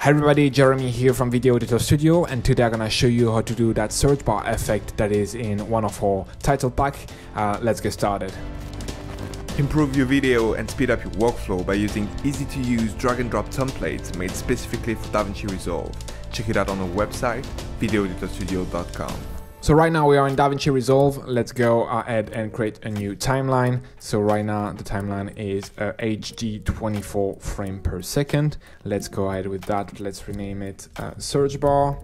Hi everybody, Jeremy here from Video Editor Studio, and today I'm gonna show you how to do that search bar effect that is in one of our title pack. Let's get started. Improve your video and speed up your workflow by using easy to use drag and drop templates made specifically for DaVinci Resolve. Check it out on our website, videoeditorstudio.com. So right now we are in DaVinci Resolve. Let's go ahead and create a new timeline. So right now the timeline is HD 24 frame per second. Let's go ahead with that. Let's rename it search bar.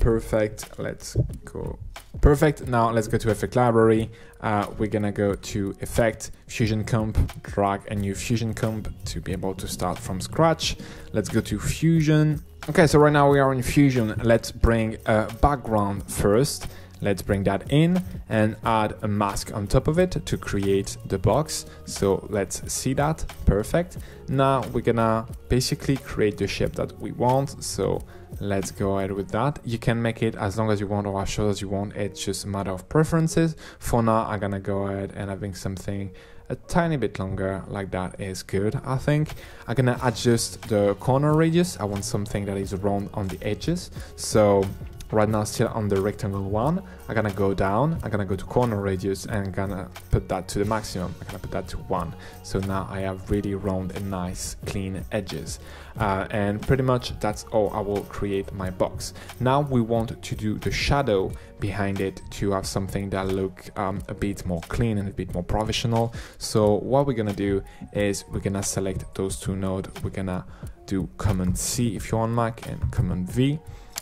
Perfect. Let's go. Perfect. Now let's go to effect library. We're gonna go to effect, fusion comp, drag a new fusion comp to be able to start from scratch. Let's go to fusion. Okay, so right now we are in Fusion. Let's bring a background first. Let's bring that in and add a mask on top of it to create the box. So let's see that. Perfect. Now we're gonna basically create the shape that we want. So let's go ahead with that. You can make it as long as you want or as short as you want. It's just a matter of preferences. For now, I'm gonna go ahead and having something a tiny bit longer, like that is good, I think. I'm gonna adjust the corner radius. I want something that is round on the edges. So right now still on the rectangle one, I'm gonna go down, I'm gonna go to corner radius and I'm gonna put that to the maximum, I'm gonna put that to 1. So now I have really round and nice clean edges. And pretty much that's all I will create my box. Now we want to do the shadow behind it to have something that look a bit more clean and a bit more professional. So what we're gonna do is we're gonna select those two nodes, we're gonna do Command C if you're on Mac and Command V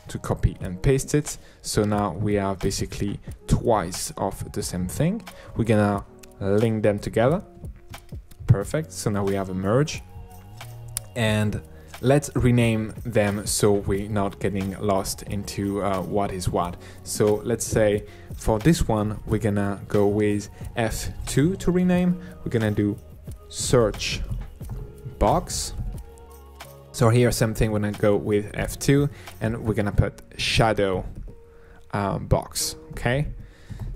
to copy and paste it. So now we have basically twice of the same thing. We're gonna link them together. Perfect. So now we have a merge, and let's rename them so we're not getting lost into what is what. So let's say for this one, we're gonna go with F2 to rename. We're gonna do search box. So here's something we're gonna go with F2 and we're gonna put shadow box, okay?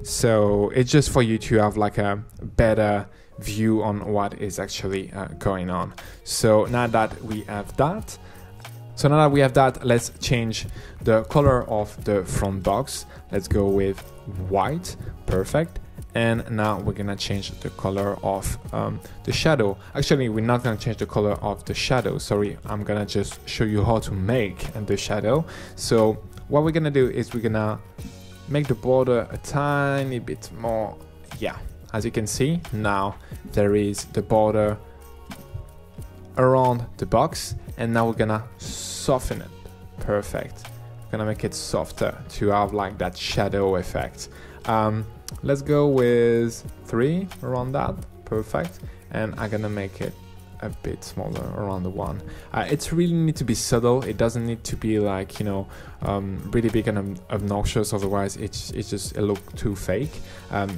So it's just for you to have like a better view on what is actually going on. So now that we have that, let's change the color of the front box. Let's go with white, perfect. And now we're gonna change the color of the shadow. Actually, we're not gonna change the color of the shadow. Sorry, I'm gonna just show you how to make the shadow. So what we're gonna do is we're gonna make the border a tiny bit more. Yeah, as you can see, now there is the border around the box. And now we're gonna soften it. Perfect. We're gonna make it softer to have like that shadow effect. Let's go with 3 around that, perfect. And I'm gonna make it a bit smaller around the 1. It's really need to be subtle. It doesn't need to be like, you know, really big and obnoxious. Otherwise, it's just it look too fake.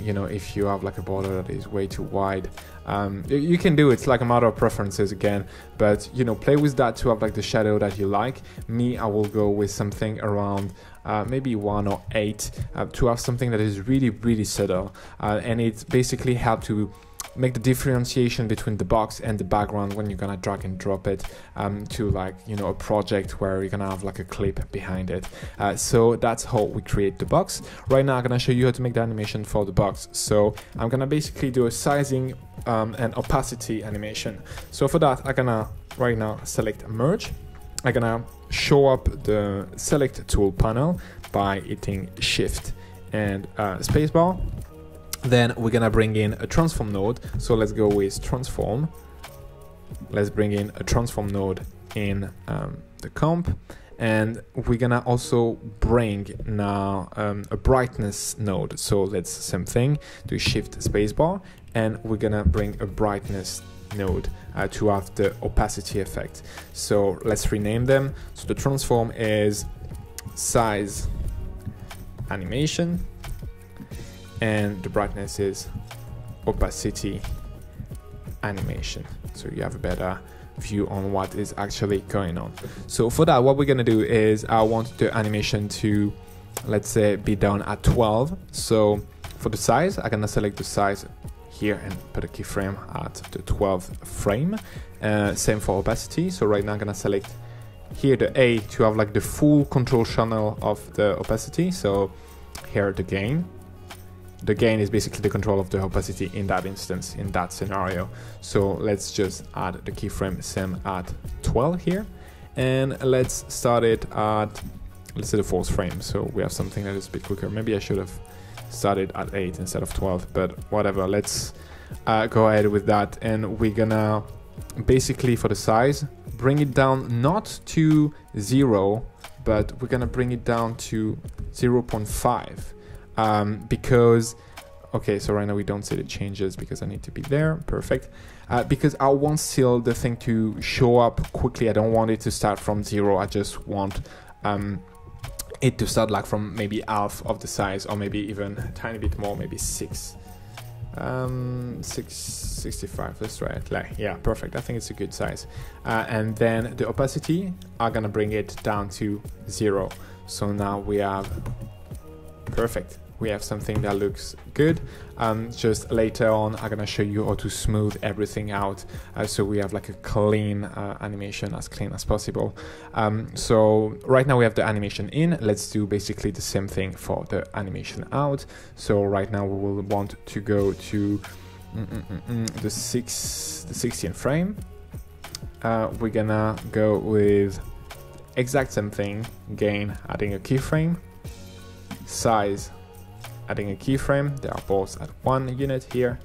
You know, if you have like a border that is way too wide, you can do it. It's like a matter of preferences again. But you know, play with that to have like the shadow that you like. Me, I will go with something around maybe 1 or 8 to have something that is really, really subtle. And it's basically how to make the differentiation between the box and the background when you're gonna drag and drop it to like, you know, a project where you're gonna have like a clip behind it. So that's how we create the box. Right now I'm gonna show you how to make the animation for the box. So I'm gonna basically do a sizing and opacity animation. So for that, I'm gonna right now select merge. I'm gonna show up the select tool panel by hitting shift and spacebar. Then we're gonna bring in a transform node. So let's go with transform. Let's bring in a transform node in the comp. And we're gonna also bring now a brightness node. So let's same thing, do shift spacebar. And we're gonna bring a brightness node to have the opacity effect. So let's rename them. So the transform is size animation. And the brightness is opacity animation. So you have a better view on what is actually going on. So for that, what we're gonna do is I want the animation to, let's say, be down at 12. So for the size, I'm gonna select the size here and put a keyframe at the 12th frame. Same for opacity. So right now I'm gonna select here the 8 you have like the full control channel of the opacity. So here the gain. The gain is basically the control of the opacity in that instance, in that scenario. So let's just add the keyframe sim at 12 here, and let's start it at, let's say, the false frame. So we have something that is a bit quicker. Maybe I should have started at 8 instead of 12, but whatever. Let's go ahead with that, and we're gonna basically, for the size, bring it down not to 0, but we're gonna bring it down to 0.5. Because, okay, so right now we don't see the changes because I need to be there, perfect. Because I want still the thing to show up quickly. I don't want it to start from 0. I just want it to start like from maybe half of the size, or maybe even a tiny bit more, maybe 6. 665, let's try it. Like, yeah, perfect. I think it's a good size. And then the opacity, I'm gonna bring it down to 0. So now we have, perfect. We have something that looks good. Just later on, I'm gonna show you how to smooth everything out, so we have like a clean animation, as clean as possible. So right now we have the animation in. Let's do basically the same thing for the animation out. So right now we will want to go to the 16th frame. We're gonna go with exact same thing. Gain, adding a keyframe. Size, adding a keyframe. They are both at 1 unit here.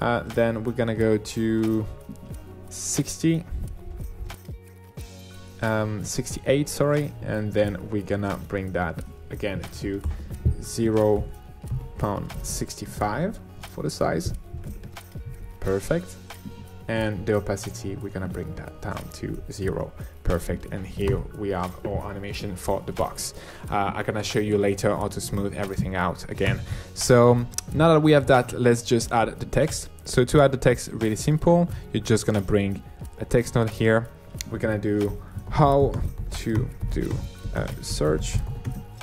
Then we're gonna go to 60, 68, sorry, and then we're gonna bring that again to 0.65 for the size. Perfect. And the opacity, we're gonna bring that down to 0. Perfect. And here we have our animation for the box. I'm gonna show you later how to smooth everything out again. So now that we have that, let's just add the text. So to add the text, really simple. You're just gonna bring a text node here. We're gonna do how to do a search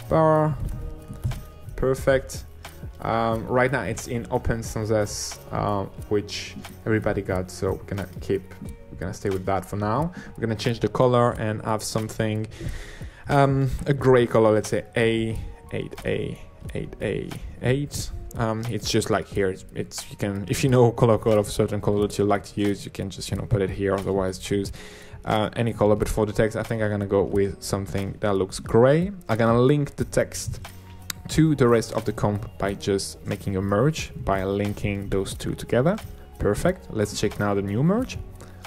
bar. Perfect. Right now it's in open source, which everybody got, so we're gonna stay with that for now. We're gonna change the color and have something, a gray color, let's say A8. It's just like here, it's you can, if you know color code of certain color that you like to use, you can just, you know, put it here, otherwise choose any color. But for the text, I think I'm gonna go with something that looks gray. I'm gonna link the text to the rest of the comp by just making a merge, by linking those two together. Perfect. Let's check now the new merge.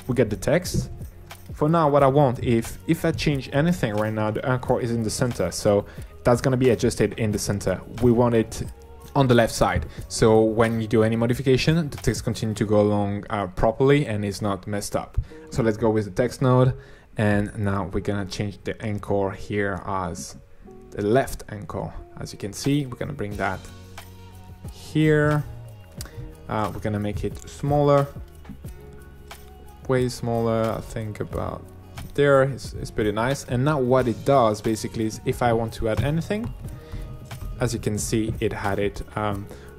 We get the text. For now, what I want, if I change anything right now, the anchor is in the center, so that's gonna be adjusted in the center. We want it on the left side, so when you do any modification, the text continue to go along properly and is not messed up. So let's go with the text node, and now we're gonna change the anchor here as the left anchor. As you can see, we're gonna bring that here. We're gonna make it smaller, way smaller. I think about there. It's pretty nice. And now what it does basically is, if I want to add anything, as you can see, it had it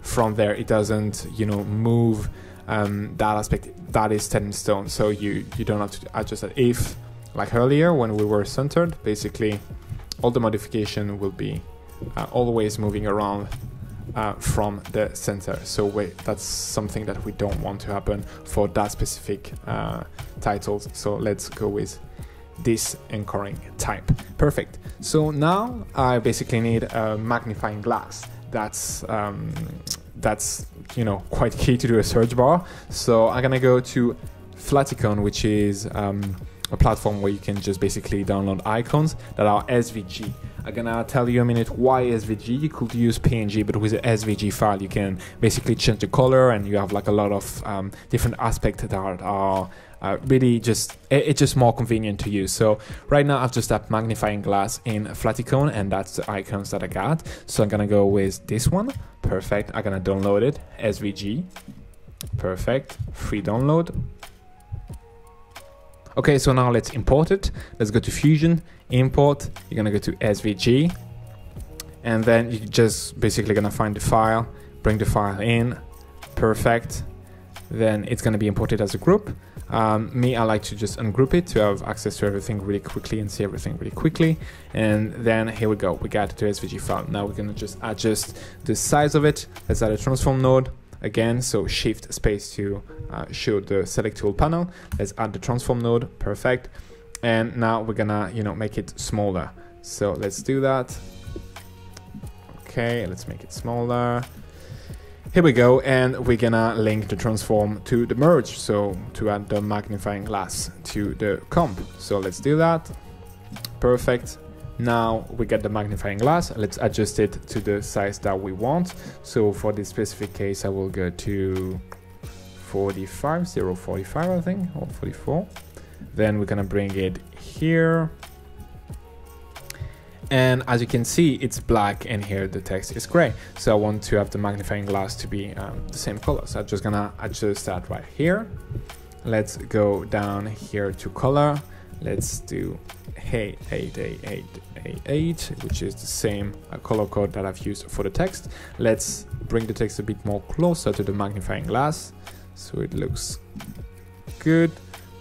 from there. It doesn't, you know, move that aspect. That is set in stone. So you don't have to adjust that. If, like earlier when we were centered, basically all the modification will be always moving around from the center. So that's something that we don't want to happen for that specific titles. So let's go with this anchoring type. Perfect. So now I basically need a magnifying glass. That's you know, quite key to do a search bar. So I'm gonna go to Flaticon, which is a platform where you can just basically download icons that are SVG. I'm gonna tell you a minute why SVG. You could use PNG, but with the SVG file you can basically change the color, and you have like a lot of different aspects that are really just, it's just more convenient to use. So right now I've just had magnifying glass in Flaticon, and that's the icons that I got. So I'm gonna go with this one. Perfect. I'm gonna download it. SVG. Perfect. Free download. Okay, so now let's import it. Let's go to Fusion, import. You're gonna go to SVG, and then you're just basically gonna find the file, bring the file in. Perfect. Then it's gonna be imported as a group. Me, I like to just ungroup it to have access to everything really quickly and see everything really quickly. And then here we go, we got the SVG file. Now we're gonna just adjust the size of it. Let's add a transform node. Again, so shift space to show the select tool panel. Let's add the transform node, perfect. And now we're gonna, you know, make it smaller. So let's do that. Okay, let's make it smaller. Here we go, and we're gonna link the transform to the merge, so to add the magnifying glass to the comp. So let's do that. Perfect. Now we get the magnifying glass. Let's adjust it to the size that we want. So for this specific case, I will go to 45, 045, I think, or 44. Then we're gonna bring it here. And as you can see, it's black and here the text is gray. So I want to have the magnifying glass to be the same color. So I'm just gonna adjust that right here. Let's go down here to color. Let's do 88888, which is the same color code that I've used for the text. Let's bring the text a bit more closer to the magnifying glass. So it looks good.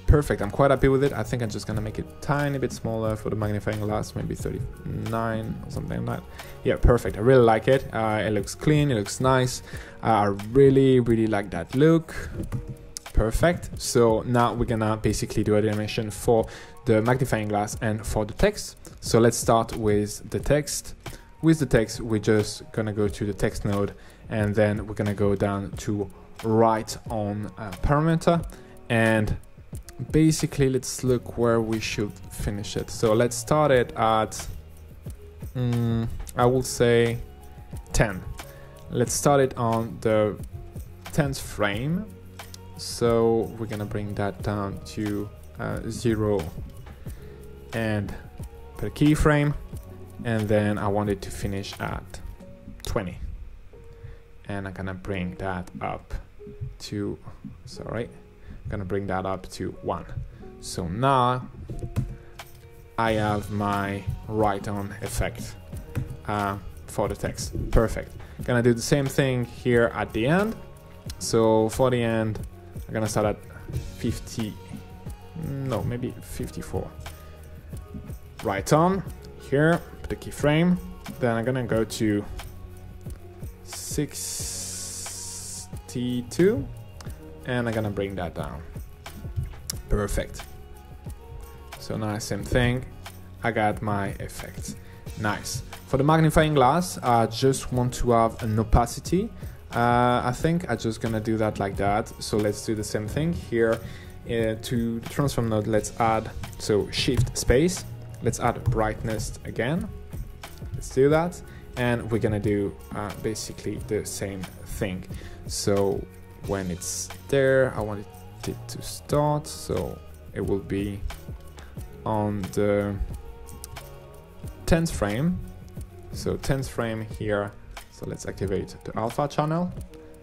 Perfect, I'm quite happy with it. I think I'm just gonna make it a tiny bit smaller for the magnifying glass, maybe 39 or something like that. Yeah, perfect, I really like it. It looks clean, it looks nice. I really like that look. Perfect, so now we're gonna basically do a animation for the magnifying glass and for the text. So let's start with the text. With the text, we're just gonna go to the text node and then we're gonna go down to right on parameter, and basically let's look where we should finish it. So let's start it at I will say 10. Let's start it on the 10th frame, so we're gonna bring that down to 0 and per keyframe, and then I want it to finish at 20, and I'm gonna bring that up to gonna bring that up to 1. So now I have my right on effect for the text. Perfect. Gonna do the same thing here at the end. So for the end, I'm gonna start at 50, no, maybe 54. Right on here, the keyframe. Then I'm gonna go to 62. And I'm gonna bring that down. Perfect. So now same thing, I got my effect. Nice. For the magnifying glass, I just want to have an opacity. I think I'm just gonna do that like that. So let's do the same thing here. To the transform node, let's add, so shift space, let's add brightness again. Let's do that. And we're gonna do basically the same thing. So when it's there, I wanted it to start, so it will be on the 10th frame. So 10th frame here, so let's activate the alpha channel.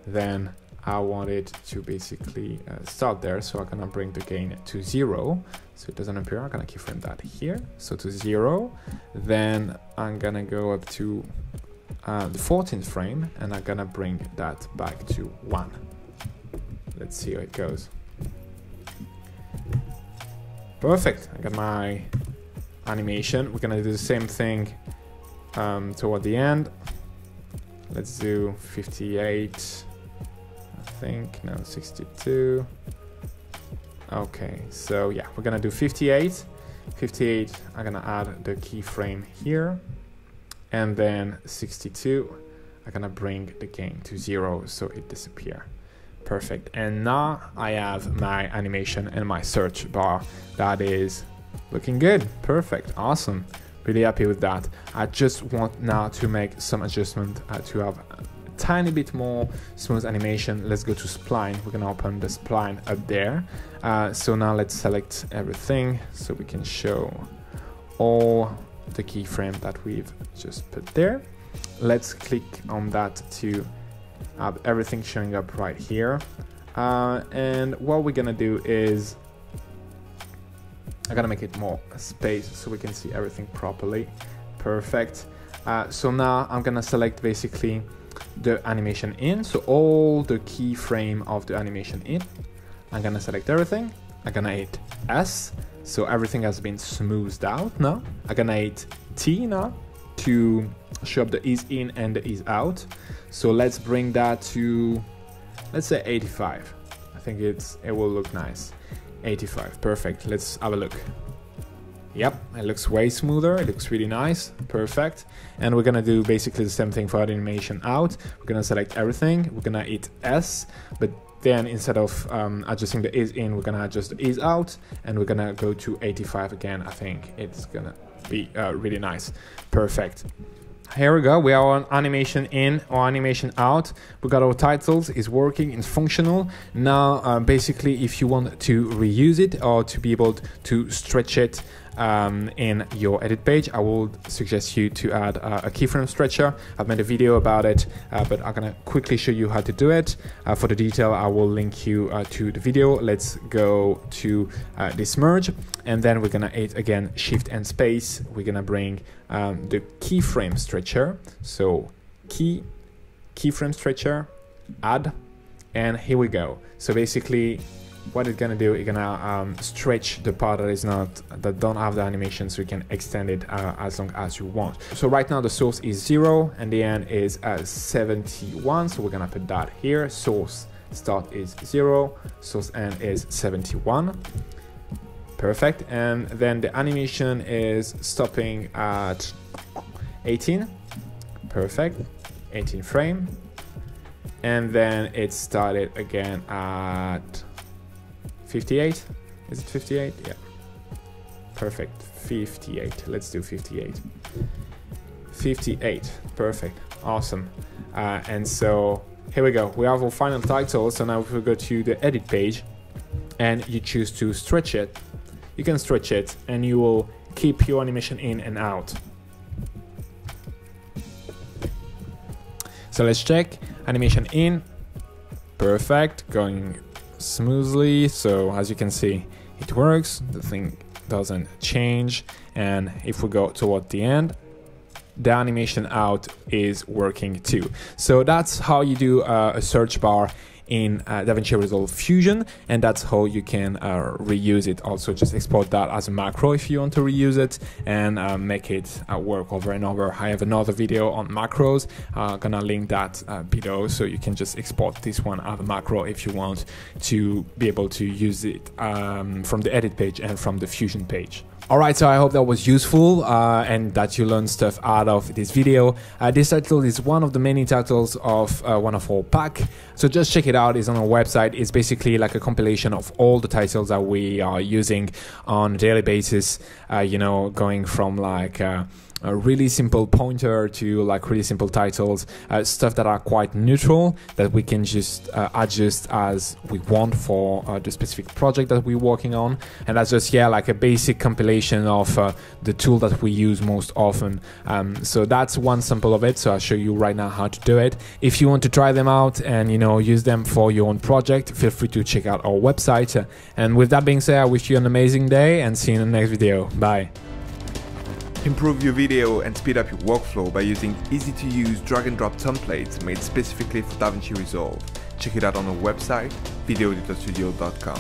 Then I want it to basically start there, so I'm gonna bring the gain to 0, so it doesn't appear. I'm gonna keyframe that here, so to 0. Then I'm gonna go up to the 14th frame, and I'm gonna bring that back to 1. Let's see how it goes. Perfect, I got my animation. We're gonna do the same thing toward the end. Let's do 58, I think, no, 62. Okay, so yeah, we're gonna do 58. 58, I'm gonna add the keyframe here. And then 62, I'm gonna bring the gain to 0 so it disappears. Perfect, and now I have my animation and my search bar that is looking good. Perfect, awesome, really happy with that. I just want now to make some adjustment to have a tiny bit more smooth animation. Let's go to spline, we're gonna open the spline up there. So now let's select everything so we can show all the keyframe that we've just put there. Let's click on that to have everything showing up right here. And what we're gonna do is I'm gonna make it more space so we can see everything properly. Perfect. So now I'm gonna select basically the animation in, so all the keyframe of the animation in. I'm gonna select everything. I'm gonna hit S, so everything has been smoothed out now. I'm gonna hit T now to show up the ease in and the ease out. So let's bring that to, let's say 85. I think it will look nice. 85, perfect. Let's have a look. Yep, it looks way smoother, it looks really nice, perfect. And we're gonna do basically the same thing for animation out. We're gonna select everything, we're gonna hit S, but then instead of adjusting the ease in, we're gonna adjust the ease out, and we're gonna go to 85 again. I think it's gonna be really nice, perfect. Here we go, we are on animation in or animation out. We got our titles, it's working, it's functional. Now, basically, if you want to reuse it or to be able to stretch it in your edit page, I would suggest you to add a keyframe stretcher. I've made a video about it, but I'm gonna quickly show you how to do it. For the detail, I will link you to the video. Let's go to this merge, and then we're gonna hit again Shift and space. We're gonna bring the keyframe stretcher. So keyframe stretcher, add, and here we go. So basically, what it's gonna do, it's gonna stretch the part that is that don't have the animation, so you can extend it as long as you want. So right now the source is 0 and the end is 71, so we're gonna put that here. Source start is 0, source end is 71. Perfect. And then the animation is stopping at 18. Perfect. 18 frame. And then it started again at 58. Is it 58? Yeah. Perfect. 58. Let's do 58. 58. Perfect. Awesome. And so here we go. We have our final title. So now if we go to the edit page and you choose to stretch it, you can stretch it and you will keep your animation in and out. So let's check. Animation in. Perfect. Going smoothly. So as you can see, it works, the thing doesn't change. And if we go toward the end, the animation out is working too. So that's how you do a search bar in DaVinci Resolve Fusion, and that's how you can reuse it. Also, just export that as a macro if you want to reuse it and make it work over and over. I have another video on macros, gonna link that below, so you can just export this one as a macro if you want to be able to use it from the edit page and from the Fusion page. Alright, so I hope that was useful and that you learned stuff out of this video. This title is one of the many titles of one of our pack, so just check it out. It's on our website. It's basically like a compilation of all the titles that we are using on a daily basis, you know, going from like a really simple pointer to like really simple titles, stuff that are quite neutral that we can just adjust as we want for the specific project that we're working on. And that's just, yeah, like a basic compilation of the tool that we use most often. So that's one sample of it. So I'll show you right now how to do it. If you want to try them out and, you know, use them for your own project, feel free to check out our website. And with that being said, I wish you an amazing day and see you in the next video. Bye. Improve your video and speed up your workflow by using easy-to-use drag-and-drop templates made specifically for DaVinci Resolve. Check it out on our website, videoeditorstudio.com.